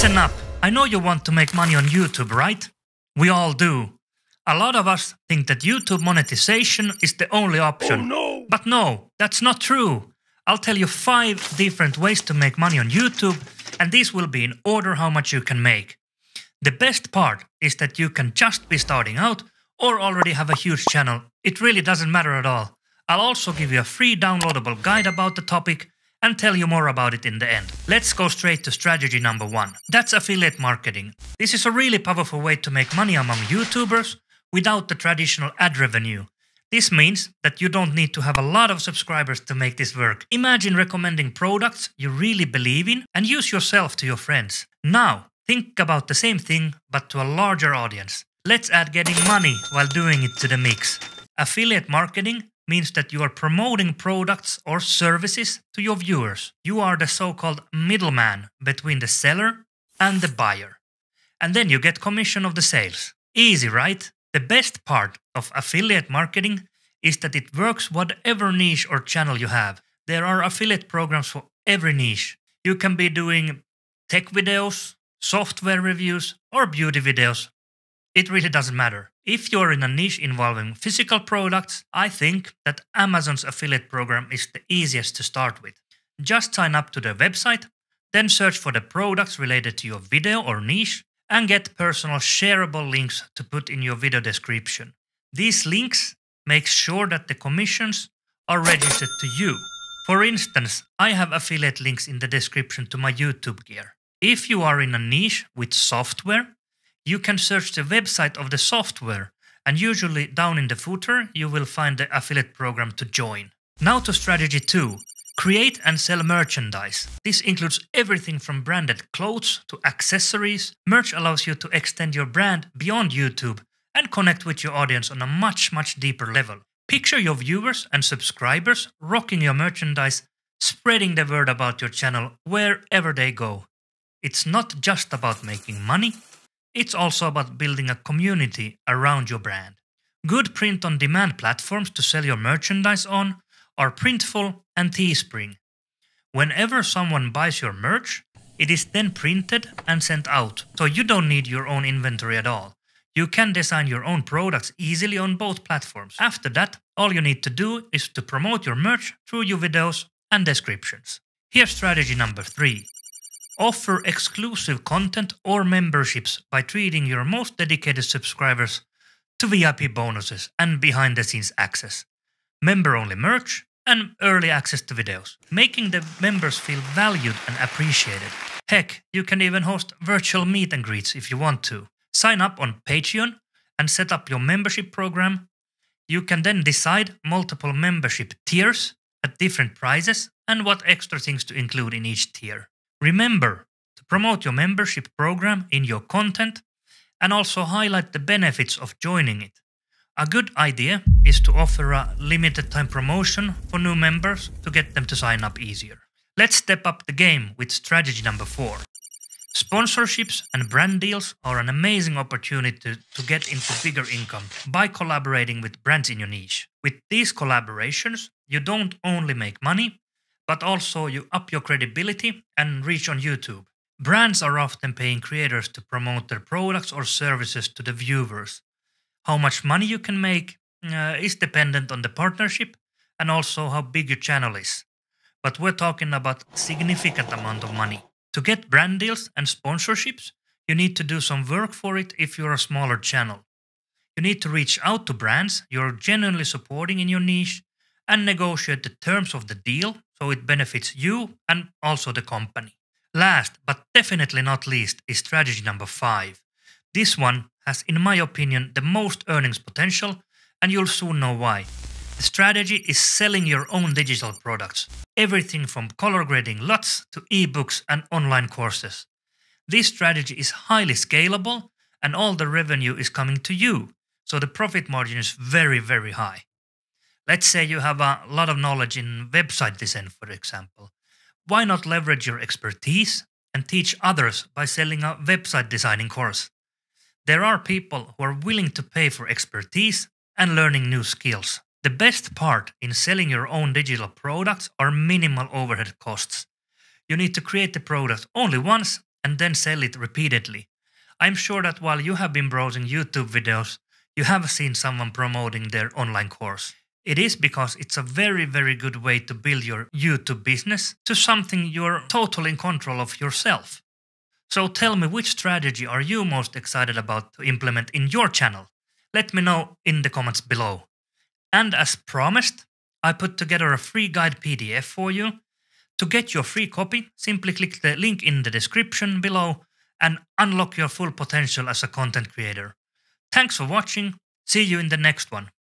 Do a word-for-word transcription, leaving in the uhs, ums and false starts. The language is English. Listen up. I know you want to make money on YouTube, right? We all do. A lot of us think that YouTube monetization is the only option. Oh, no. But no, that's not true. I'll tell you five different ways to make money on YouTube, and these will be in order how much you can make. The best part is that you can just be starting out or already have a huge channel. It really doesn't matter at all. I'll also give you a free downloadable guide about the topic and tell you more about it in the end. Let's go straight to strategy number one. That's affiliate marketing. This is a really powerful way to make money among YouTubers without the traditional ad revenue. This means that you don't need to have a lot of subscribers to make this work. Imagine recommending products you really believe in and use yourself to your friends. Now, think about the same thing, but to a larger audience. Let's add getting money while doing it to the mix. Affiliate marketing means that you are promoting products or services to your viewers. You are the so-called middleman between the seller and the buyer. And then you get commission of the sales. Easy, right? The best part of affiliate marketing is that it works whatever niche or channel you have. There are affiliate programs for every niche. You can be doing tech videos, software reviews, or beauty videos. It really doesn't matter. If you're in a niche involving physical products, I think that Amazon's affiliate program is the easiest to start with. Just sign up to their website, then search for the products related to your video or niche, and get personal shareable links to put in your video description. These links make sure that the commissions are registered to you. For instance, I have affiliate links in the description to my YouTube gear. If you are in a niche with software, you can search the website of the software, and usually down in the footer you will find the affiliate program to join. Now to strategy two. Create and sell merchandise. This includes everything from branded clothes to accessories. Merch allows you to extend your brand beyond YouTube and connect with your audience on a much, much deeper level. Picture your viewers and subscribers rocking your merchandise, spreading the word about your channel wherever they go. It's not just about making money. It's also about building a community around your brand. Good print-on-demand platforms to sell your merchandise on are Printful and Teespring. Whenever someone buys your merch, it is then printed and sent out, so you don't need your own inventory at all. You can design your own products easily on both platforms. After that, all you need to do is to promote your merch through your videos and descriptions. Here's strategy number three. Offer exclusive content or memberships by treating your most dedicated subscribers to V I P bonuses and behind-the-scenes access, member-only merch, and early access to videos, making the members feel valued and appreciated. Heck, you can even host virtual meet and greets if you want to. Sign up on Patreon and set up your membership program. You can then decide multiple membership tiers at different prices and what extra things to include in each tier. Remember to promote your membership program in your content and also highlight the benefits of joining it. A good idea is to offer a limited time promotion for new members to get them to sign up easier. Let's step up the game with strategy number four. Sponsorships and brand deals are an amazing opportunity to, to get into bigger income by collaborating with brands in your niche. With these collaborations, you don't only make money, but also you up your credibility and reach on YouTube. Brands are often paying creators to promote their products or services to the viewers. How much money you can make uh, is dependent on the partnership and also how big your channel is. But we're talking about significant amount of money. To get brand deals and sponsorships, you need to do some work for it if you're a smaller channel. You need to reach out to brands you're genuinely supporting in your niche and negotiate the terms of the deal so it benefits you and also the company. Last, but definitely not least, is strategy number five. This one has, in my opinion, the most earnings potential, and you'll soon know why. The strategy is selling your own digital products. Everything from color grading L U Ts to ebooks and online courses. This strategy is highly scalable, and all the revenue is coming to you, so the profit margin is very, very high. Let's say you have a lot of knowledge in website design, for example. Why not leverage your expertise and teach others by selling a website designing course? There are people who are willing to pay for expertise and learning new skills. The best part in selling your own digital products are minimal overhead costs. You need to create the product only once and then sell it repeatedly. I'm sure that while you have been browsing YouTube videos, you have seen someone promoting their online course. It is because it's a very, very good way to build your YouTube business to something you're totally in control of yourself. So tell me, which strategy are you most excited about to implement in your channel? Let me know in the comments below. And as promised, I put together a free guide P D F for you. To get your free copy, simply click the link in the description below and unlock your full potential as a content creator. Thanks for watching. See you in the next one.